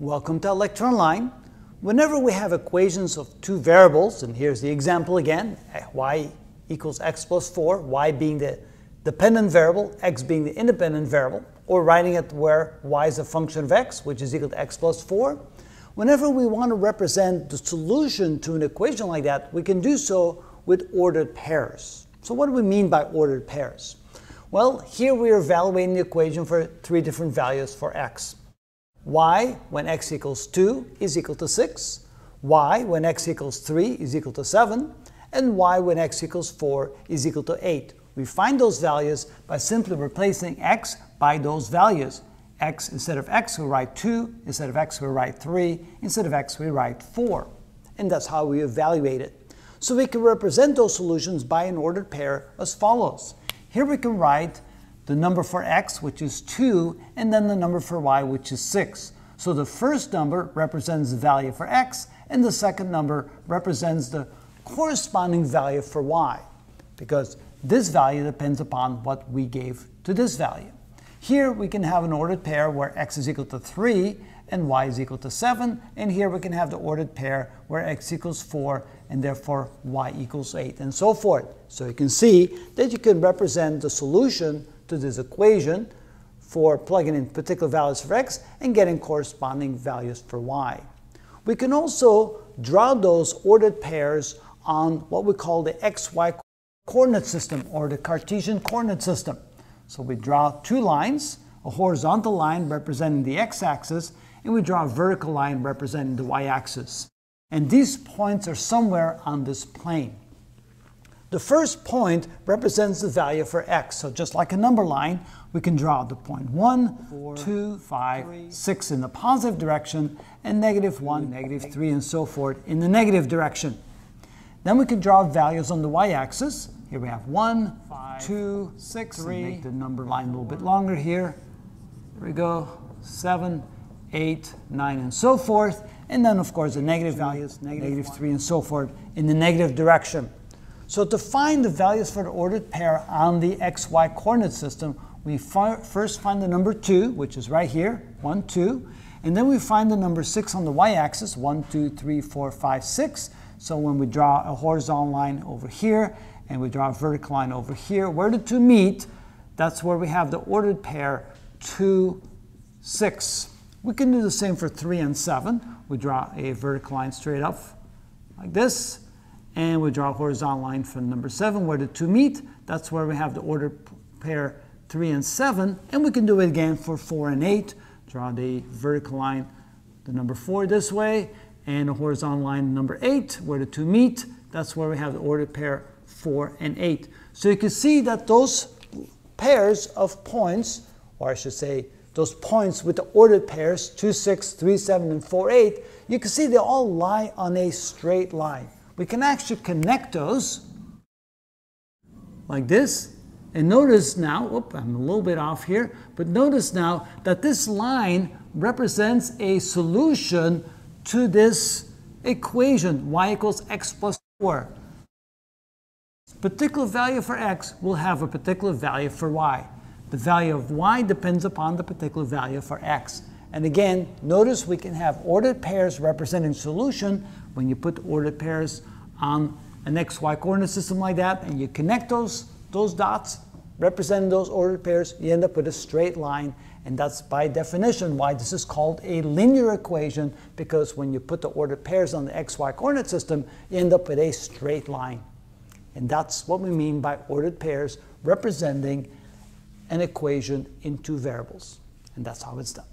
Welcome to Electron Line. Whenever we have equations of two variables, and here's the example again, y equals x plus 4, y being the dependent variable, x being the independent variable, or writing it where y is a function of x, which is equal to x plus 4. Whenever we want to represent the solution to an equation like that, we can do so with ordered pairs. So what do we mean by ordered pairs? Well, here we are evaluating the equation for three different values for x. Y, when x equals 2, is equal to 6, y, when x equals 3, is equal to 7, and y, when x equals 4, is equal to 8. We find those values by simply replacing x by those values. X, instead of x, we write 2, instead of x, we write 3, instead of x, we write 4. And that's how we evaluate it. So we can represent those solutions by an ordered pair as follows. Here we can write the number for x, which is 2, and then the number for y, which is 6. So the first number represents the value for x, and the second number represents the corresponding value for y, because this value depends upon what we gave to this value. Here we can have an ordered pair where x is equal to 3 and y is equal to 7, and here we can have the ordered pair where x equals 4 and therefore y equals 8, and so forth. So you can see that you can represent the solution to this equation for plugging in particular values for x and getting corresponding values for y. We can also draw those ordered pairs on what we call the xy coordinate system or the Cartesian coordinate system. So we draw two lines, a horizontal line representing the x-axis, and we draw a vertical line representing the y-axis. And these points are somewhere on this plane. The first point represents the value for x. So just like a number line, we can draw the point 1, 4, 2, 5, 3, 6 in the positive direction, and negative 1, negative 3, and so forth in the negative direction. Then we can draw values on the y-axis. Here we have 1, 5, 2, 6, 3, make the number line a little bit longer here. Here we go, 7, 8, 9, and so forth. And then, of course, the negative values, negative 3, and so forth in the negative direction. So to find the values for the ordered pair on the xy coordinate system, we first find the number 2, which is right here, 1, 2. And then we find the number 6 on the y-axis, 1, 2, 3, 4, 5, 6. So when we draw a horizontal line over here, and we draw a vertical line over here, where the two meet, that's where we have the ordered pair 2, 6. We can do the same for 3 and 7. We draw a vertical line straight up like this. And we draw a horizontal line from number 7 where the two meet. That's where we have the ordered pair 3 and 7. And we can do it again for 4 and 8. Draw the vertical line, the number 4 this way, and a horizontal line number 8 where the two meet. That's where we have the ordered pair 4 and 8. So you can see that those pairs of points, or I should say those points with the ordered pairs 2, 6, 3, 7, and 4, 8, you can see they all lie on a straight line. We can actually connect those like this, and notice now, whoop, I'm a little bit off here, but notice now that this line represents a solution to this equation, y equals x plus 4. Particular value for x will have a particular value for y. The value of y depends upon the particular value for x. And again, notice we can have ordered pairs representing solution when you put ordered pairs on an xy coordinate system like that, and you connect those dots representing those ordered pairs, you end up with a straight line, and that's by definition why this is called a linear equation, because when you put the ordered pairs on the xy coordinate system, you end up with a straight line. And that's what we mean by ordered pairs representing an equation in two variables. And that's how it's done.